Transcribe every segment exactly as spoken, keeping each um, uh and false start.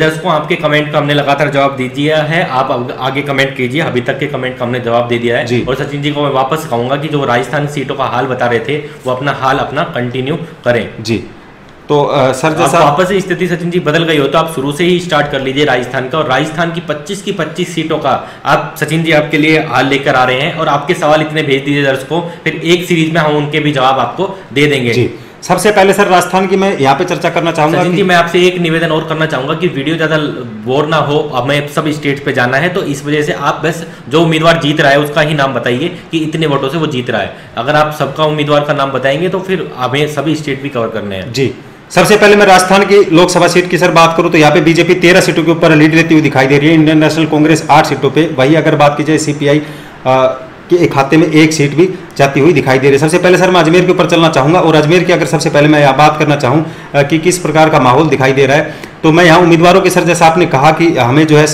दर्शकों आपके कमेंट का हमने लगातार जवाब दे दिया है, आप आगे कमेंट कीजिए। अभी तक के कमेंट का हमने जवाब दे दिया है। और सचिन जी को मैं वापस कहूंगा कि जो राजस्थान सीटों का हाल बता रहे थे वो अपना हाल अपना कंटिन्यू करें। जी तो सर जैसा वापस से स्थिति सचिन जी बदल गई हो तो आप शुरू से ही स्टार्ट कर लीजिए राजस्थान का। और राजस्थान की पच्चीस की पच्चीस सीटों का आप सचिन जी आपके लिए हाल लेकर आ रहे हैं और आपके सवाल इतने भेज दीजिए दर्शकों, फिर एक सीरीज में हम उनके भी जवाब आपको दे देंगे। सबसे पहले सर राजस्थान की मैं यहाँ पे चर्चा करना चाहूंगा कि मैं आपसे एक निवेदन और करना चाहूंगा कि वीडियो ज्यादा बोर ना हो, हमें सब स्टेट पे जाना है तो इस वजह से आप बस जो उम्मीदवार जीत रहा है उसका ही नाम बताइए कि इतने वोटों से वो जीत रहा है। अगर आप सबका उम्मीदवार का नाम बताएंगे तो फिर हमें सभी स्टेट भी कवर करने हैं। जी सबसे पहले मैं राजस्थान की लोकसभा सीट की सर बात करूं तो यहाँ पे बीजेपी तेरह सीटों के ऊपर लीड लेती हुई दिखाई दे रही है। इंडियन नेशनल कांग्रेस आठ सीटों पे, वही अगर बात की जाए सीपीआई के खाते में एक सीट भी जाती हुई दिखाई दे रही है। सबसे पहले सर मैं अजमेर के ऊपर चलना चाहूँगा और अजमेर की अगर सबसे पहले मैं यहाँ बात करना चाहूँ कि किस प्रकार का माहौल दिखाई दे रहा है तो मैं यहाँ उम्मीदवारों के सर जैसा आपने कहा कि हमें जो है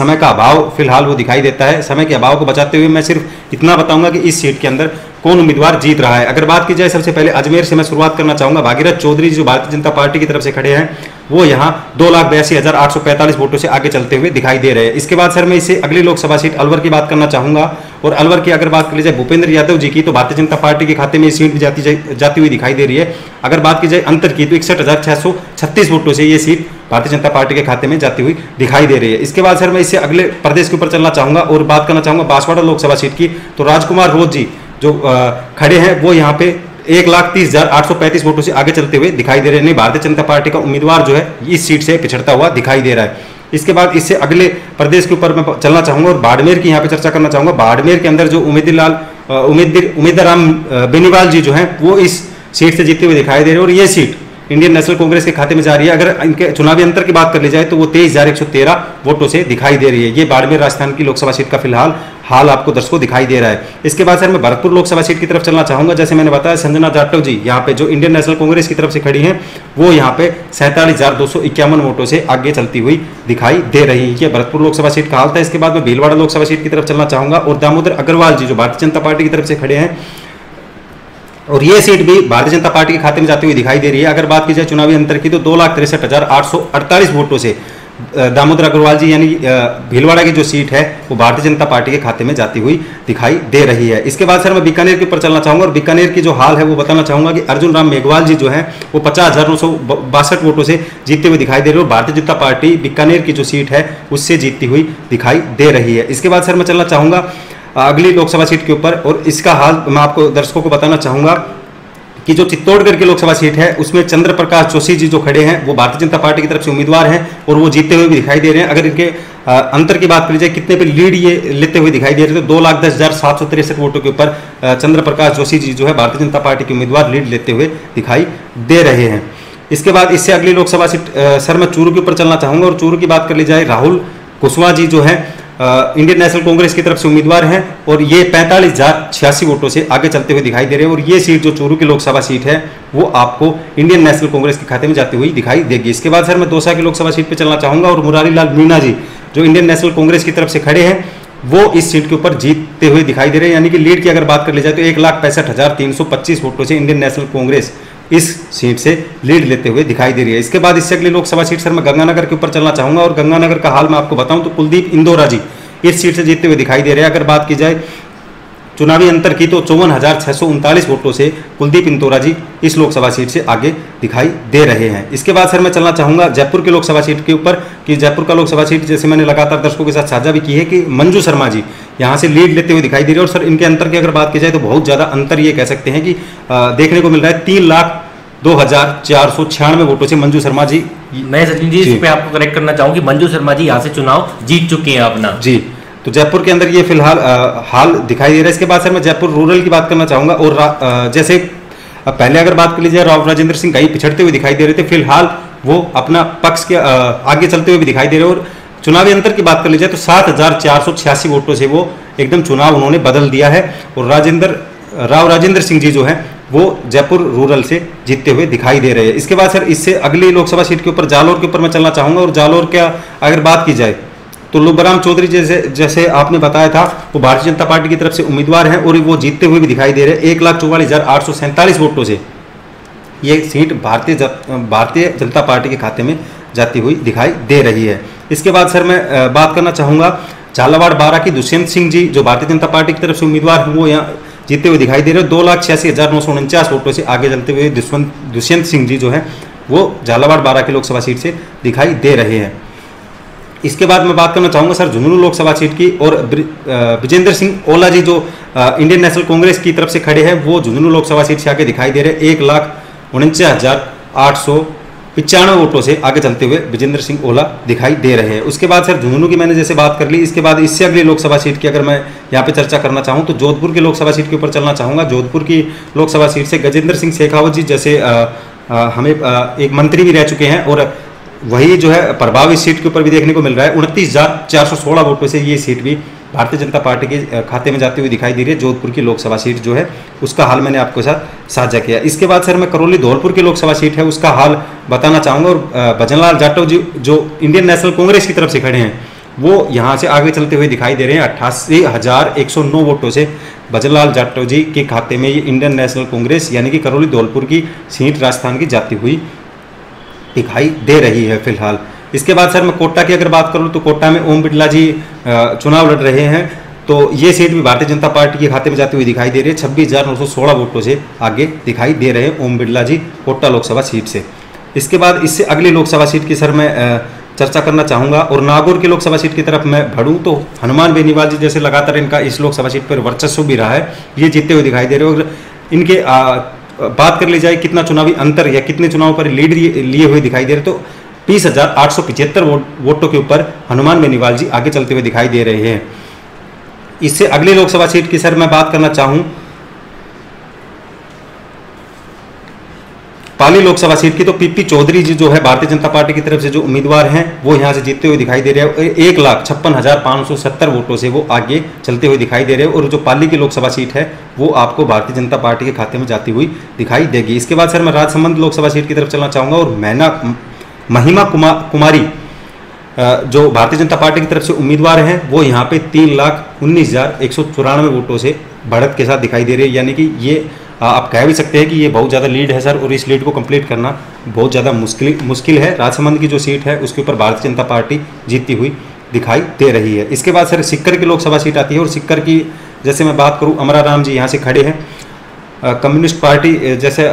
समय का अभाव फिलहाल वो दिखाई देता है। समय के अभाव को बचाते हुए मैं सिर्फ इतना बताऊँगा कि इस सीट के अंदर कौन उम्मीदवार जीत रहा है। अगर बात की जाए सबसे पहले अजमेर से मैं शुरुआत करना चाहूँगा। भागीरथ चौधरी जो भारतीय जनता पार्टी की तरफ से खड़े हैं वो यहाँ दो लाख बयासी हज़ार आठ सौ पैंतालीस वोटों से आगे चलते हुए दिखाई दे रहे हैं। इसके बाद सर मैं इससे अगली लोकसभा सीट अलवर की बात करना चाहूँगा और अलवर की अगर बात कर ली जाए भूपेंद्र यादव जी की तो भारतीय जनता पार्टी के खाते में सीट भी जाती जाती हुई दिखाई दे रही है। अगर बात की जाए अंतर की तो इकसठ हज़ार छः सौ छत्तीस वोटों से ये सीट भारतीय जनता पार्टी के खाते में जाती हुई दिखाई दे रही है। इसके बाद सर मैं इससे अगले प्रदेश के ऊपर चलना चाहूँगा और बात करना चाहूँगा बांसवाड़ा लोकसभा सीट की तो राजकुमार रोज जी जो खड़े हैं वो यहाँ पे एक लाख तीस हजार आठ सौ पैंतीस वोटों से आगे चलते हुए दिखाई दे रहे हैं। भारतीय जनता पार्टी का उम्मीदवार जो है इस सीट से पिछड़ता हुआ दिखाई दे रहा है। इसके बाद इससे अगले प्रदेश के ऊपर मैं चलना चाहूँगा और बाड़मेर की यहाँ पे चर्चा करना चाहूँगा। बाड़मेर के अंदर जो उमेदलाल उमेदाराम बेनीवाल जी जो हैं वो इस सीट से जीतते हुए दिखाई दे रहे हैं और ये सीट इंडियन नेशनल कांग्रेस के खाते में जा रही है। अगर इनके चुनावी अंतर की बात कर ली जाए तो वो तेईस हजार एक सौ तेरह वोटों से दिखाई दे रही है। ये बाड़मेर राजस्थान की लोकसभा सीट का फिलहाल हाल आपको दर्शकों दिखाई दे रहा है। इसके बाद सर मैं भरतपुर लोकसभा सीट की तरफ चलना चाहूंगा। जैसे मैंने बताया संजना जाटव जी यहाँ पे जो इंडियन नेशनल कांग्रेस की तरफ से खड़ी हैं वो यहाँ पे सैंतालीस हजार दो सौ इक्यावन वोटों से आगे चलती हुई दिखाई दे रही है। ये भरतपुर लोकसभा सीट का हाल था। इसके बाद मैं भीलवाड़ा लोकसभा सीट की तरफ चलना चाहूंगा और दामोदर अग्रवाल जी जो भारतीय जनता पार्टी की तरफ से खड़े हैं और ये सीट भी भारतीय जनता पार्टी के खाते में जाती हुई दिखाई दे रही है। अगर बात की जाए चुनावी अंतर की तो दो लाख तिरसठ हजार आठ सौ अड़तालीस वोटों से दामोदर अग्रवाल जी यानी भीलवाड़ा की जो सीट है वो भारतीय जनता पार्टी के खाते में जाती हुई दिखाई दे रही है। इसके बाद सर मैं बीकानेर के ऊपर चलना चाहूँगा और बीकानेर की जो हाल है वो बताना चाहूँगा कि अर्जुन राम मेघवाल जी जो हैं वो पचास हज़ार नौ सौ बासठ वोटों से जीतते हुए दिखाई दे रहे हैं और भारतीय जनता पार्टी बीकानेर की जो सीट है उससे जीतती हुई दिखाई दे रही है। इसके बाद सर मैं चलना चाहूँगा अगली लोकसभा सीट के ऊपर और इसका हाल मैं आपको दर्शकों को बताना चाहूँगा कि जो चित्तौड़गढ़ की लोकसभा सीट है उसमें चंद्रप्रकाश जोशी जी जो खड़े हैं वो भारतीय जनता पार्टी की तरफ से उम्मीदवार हैं और वो जीतते हुए भी दिखाई दे रहे हैं। अगर इनके अंतर की बात करी जाए कितने पे लीड ये लेते हुए दिखाई दे रहे हैं तो दो लाख दस हज़ार सात सौ तिरसठ वोटों के ऊपर चंद्रप्रकाश जोशी जी जो है भारतीय जनता पार्टी के उम्मीदवार लीड लेते हुए दिखाई दे रहे हैं। इसके बाद इससे अगली लोकसभा सीट सर मैं चूरू के ऊपर चलना चाहूँगा और चूरू की बात कर ली जाए राहुल कुशवाहा जी जो है इंडियन नेशनल कांग्रेस की तरफ से उम्मीदवार हैं और ये पैंतालीस हजार छियासी वोटों से आगे चलते हुए दिखाई दे रहे हैं और ये सीट जो चूरू की लोकसभा सीट है वो आपको इंडियन नेशनल कांग्रेस के खाते में जाती हुई दिखाई देगी। इसके बाद सर मैं दौसा की लोकसभा सीट पर चलना चाहूँगा और मुरारी लाल मीणा जी जो इंडियन नेशनल कांग्रेस की तरफ से खड़े हैं वो इस सीट के ऊपर जीतते हुए दिखाई दे रहे हैं। यानी कि लीड की अगर बात कर ली जाए तो एक लाख पैंसठ हजार तीन सौ पच्चीस वोटों से इंडियन नेशनल कांग्रेस इस सीट से लीड लेते हुए दिखाई दे रही है। इसके बाद इससे अगली लोकसभा सीट सर मैं गंगानगर के ऊपर चलना चाहूँगा और गंगानगर का हाल मैं आपको बताऊं तो कुलदीप इंदौरा जी इस सीट से जीतते हुए दिखाई दे रहे हैं। अगर बात की जाए चुनावी अंतर की तो चौवन हज़ार छः सौ उनतालीस वोटों से कुलदीप इंदौरा जी इस लोकसभा सीट से आगे दिखाई दे रहे हैं। इसके बाद सर मैं चलना चाहूँगा जयपुर की लोकसभा सीट के ऊपर कि जयपुर का लोकसभा सीट जैसे मैंने लगातार दर्शकों के साथ साझा भी की है कि मंजू शर्मा जी यहाँ से लीड लेते हुए दिखाई दे रहे हैं और सर इनके अंतर की अगर बात की जाए तो बहुत ज़्यादा अंतर ये कह सकते हैं कि देखने को मिल रहा है। तीन लाख दो हजार चार सौ छियानवे वोटों से मंजू शर्मा जी। मैं सचिन जी इस पे आपको करेक्ट करना चाहूँगी, मंजू शर्मा जी यहाँ से चुनाव जीत चुकी हैं अपना। जी तो जयपुर के अंदर ये फिलहाल हाल दिखाई दे रहा है। इसके बाद सर मैं जयपुर रूरल की बात करना चाहूँगा और आ, जैसे पहले अगर बात कर ली जाए राव राजेंद्र सिंह कहीं पिछड़ते हुए दिखाई दे रहे थे, फिलहाल वो अपना पक्ष के आगे चलते हुए भी दिखाई दे रहे हैं और चुनावी अंतर की बात कर ली जाए तो सात हजार चार सौ छियासी वोटों से वो एकदम चुनाव उन्होंने बदल दिया है और राजेंद्र राव राजेंद्र सिंह जी जो है वो जयपुर रूरल से जीतते हुए दिखाई दे रहे हैं। इसके बाद सर इससे अगली लोकसभा सीट के ऊपर जालोर के ऊपर मैं चलना चाहूँगा और जालोर का अगर बात की जाए तो लुबराम चौधरी जैसे जैसे आपने बताया था वो भारतीय जनता पार्टी की तरफ से उम्मीदवार हैं और वो जीतते हुए भी दिखाई दे रहे हैं। एक लाख चौवालीस हज़ार आठ सौ सैंतालीस वोटों से ये सीट भारतीय भारतीय जनता पार्टी के खाते में जाती हुई दिखाई दे रही है। इसके बाद सर मैं बात करना चाहूँगा झालावाड़ बारह की दुष्यंत सिंह जी जो भारतीय जनता पार्टी की तरफ से उम्मीदवार हैं वो यहाँ जीते हुए दिखाई दे रहे हैं। दो लाख छियासी हज़ार नौ सौ उनचास वोटों से आगे चलते हुए दुष्यंत दुष्यंत सिंह जी जो है वो झालावाड़ बारह की लोकसभा सीट से दिखाई दे रहे हैं। इसके बाद मैं बात करना चाहूँगा सर झुंझुनू लोकसभा सीट की और बृजेंद्र सिंह ओला जी जो इंडियन नेशनल कांग्रेस की तरफ से खड़े हैं वो झुंझुनू लोकसभा सीट से आगे दिखाई दे रहे हैं। एक लाख उनचास हज़ार आठ सौ पचानवे वोटों से आगे चलते हुए बृजेंद्र सिंह ओला दिखाई दे रहे हैं। उसके बाद सर झुंझुनू की मैंने जैसे बात कर ली, इसके बाद इससे अगली लोकसभा सीट की अगर मैं यहाँ पे चर्चा करना चाहूँ तो जोधपुर की लोकसभा सीट के ऊपर चलना चाहूँगा। जोधपुर की लोकसभा सीट से गजेंद्र सिंह शेखावत जी जैसे आ, आ, हमें आ, एक मंत्री भी रह चुके हैं और वही जो है प्रभाव इस सीट के ऊपर भी देखने को मिल रहा है। उनतीस हज़ार चार सौ सोलह वोटों से ये सीट भी भारतीय जनता पार्टी के खाते में जाती हुई दिखाई दे रही है। जोधपुर की लोकसभा सीट जो है उसका हाल मैंने आपके साथ साझा किया। इसके बाद सर मैं करौली धौलपुर की लोकसभा सीट है उसका हाल बताना चाहूँगा और भजनलाल जाटव जी जो इंडियन नेशनल कांग्रेस की तरफ से खड़े हैं वो यहाँ से आगे चलते हुए दिखाई दे रहे हैं। अट्ठासी हज़ार एक सौ नौ वोटों से भजनलाल जाटव जी के खाते में ये इंडियन नेशनल कांग्रेस यानी कि करौली धौलपुर की सीट राजस्थान की जाती हुई दिखाई दे रही है फिलहाल। इसके बाद सर मैं कोटा की अगर बात करूँ तो कोटा में ओम बिरला जी चुनाव लड़ रहे हैं तो ये सीट भी भारतीय जनता पार्टी के खाते में जाती हुई दिखाई दे रही है। छब्बीस हज़ार नौ सौ सोलह वोटों से आगे दिखाई दे रहे हैं ओम बिरला जी कोटा लोकसभा सीट से। इसके बाद इससे अगली लोकसभा सीट की सर मैं चर्चा करना चाहूँगा और नागौर की लोकसभा सीट की तरफ मैं बढ़ूँ तो हनुमान बेनीवाल जी जैसे लगातार इनका इस लोकसभा सीट पर वर्चस्व भी रहा है, ये जीतते हुए दिखाई दे रहे हैं। और इनके बात कर ली जाए कितना चुनावी अंतर या कितने चुनाव पर लीड लिए हुए दिखाई दे रहे तो बीस हज़ार आठ सौ पिचहत्तर वोटों के ऊपर हनुमान बेनीवाल जी आगे चलते हुए दिखाई दे रहे हैं। इससे अगली लोकसभा सीट की सर मैं बात करना चाहूं पाली लोकसभा सीट की तो पीपी चौधरी जी जो है भारतीय जनता पार्टी की तरफ से जो उम्मीदवार हैं वो यहाँ से जीतते हुए दिखाई दे रहे हैं। एक लाख छप्पन हज़ार पाँच सौ सत्तर वोटों से वो आगे चलते हुए दिखाई दे रहे हैं और जो पाली की लोकसभा सीट है वो आपको भारतीय जनता पार्टी के खाते में जाती हुई दिखाई देगी। इसके बाद सर मैं राजसमंद लोकसभा सीट की तरफ चलना चाहूँगा और मैना महिमा कुमार कुमारी जो भारतीय जनता पार्टी की तरफ से उम्मीदवार हैं वो यहाँ पे तीन लाख उन्नीस हज़ार एक सौ चौरानवे वोटों से बढ़त के साथ दिखाई दे रही है। यानी कि ये आप कह भी सकते हैं कि ये बहुत ज़्यादा लीड है सर और इस लीड को कंप्लीट करना बहुत ज़्यादा मुश्किल मुश्किल है। राजसमंद की जो सीट है उसके ऊपर भारतीय जनता पार्टी जीतती हुई दिखाई दे रही है। इसके बाद सर सिक्कर की लोकसभा सीट आती है और सिक्कर की जैसे मैं बात करूँ अमराराम जी यहाँ से खड़े हैं। कम्युनिस्ट पार्टी जैसे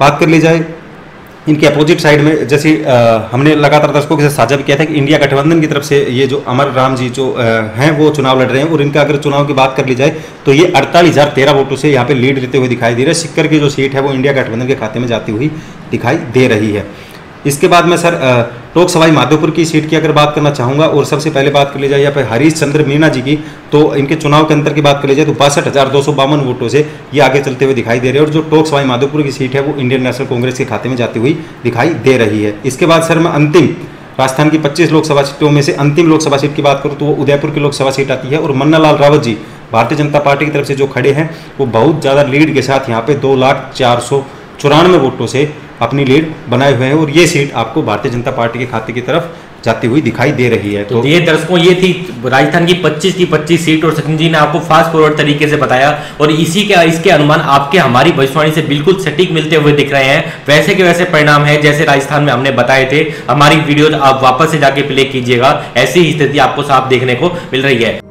बात कर ली जाए इनके अपोजिट साइड में जैसे आ, हमने लगातार दर्शकों के साथ साझा भी किया था कि इंडिया गठबंधन की तरफ से ये जो अमराराम जी जो हैं वो चुनाव लड़ रहे हैं और इनका अगर चुनाव की बात कर ली जाए तो ये अड़तालीस हज़ार तेरह वोटों से यहाँ पे लीड लेते हुए दिखाई दे रहे हैं। सिक्कर की जो सीट है वो इंडिया गठबंधन के खाते में जाती हुई दिखाई दे रही है। इसके बाद मैं सर लोक सवाई माधोपुर की सीट की अगर बात करना चाहूँगा और सबसे पहले बात कर ली जाए यहाँ पर हरीश चंद्र मीणा जी की तो इनके चुनाव के अंतर की बात कर ली जाए तो बासठ हज़ार दो सौ बावन वोटों से ये आगे चलते हुए दिखाई दे रहे हैं और जो लोक सवाई माधोपुर की सीट है वो इंडियन नेशनल कांग्रेस के खाते में जाती हुई दिखाई दे रही है। इसके बाद सर मैं अंतिम राजस्थान की पच्चीस लोकसभा सीटों में से अंतिम लोकसभा सीट की बात करूँ तो वो उदयपुर की लोकसभा सीट आती है और मन्ना लाल रावत जी भारतीय जनता पार्टी की तरफ से जो खड़े हैं वो बहुत ज़्यादा लीड के साथ यहाँ पर दो लाख चार सौ चौरानवे वोटों से अपनी लीड बनाए हुए हैं और ये सीट आपको भारतीय जनता पार्टी के खाते की तरफ जाती हुई दिखाई दे रही है। तो, तो ये दर्शकों ये थी राजस्थान की पच्चीस की पच्चीस सीट और सचिन जी ने आपको फास्ट फॉरवर्ड तरीके से बताया और इसी के इसके अनुमान आपके हमारी भविष्यवाणी से बिल्कुल सटीक मिलते हुए दिख रहे हैं। वैसे के वैसे परिणाम है जैसे राजस्थान में हमने बताए थे। हमारी वीडियो आप वापस से जाके प्ले कीजिएगा, ऐसी स्थिति आपको साफ देखने को मिल रही है।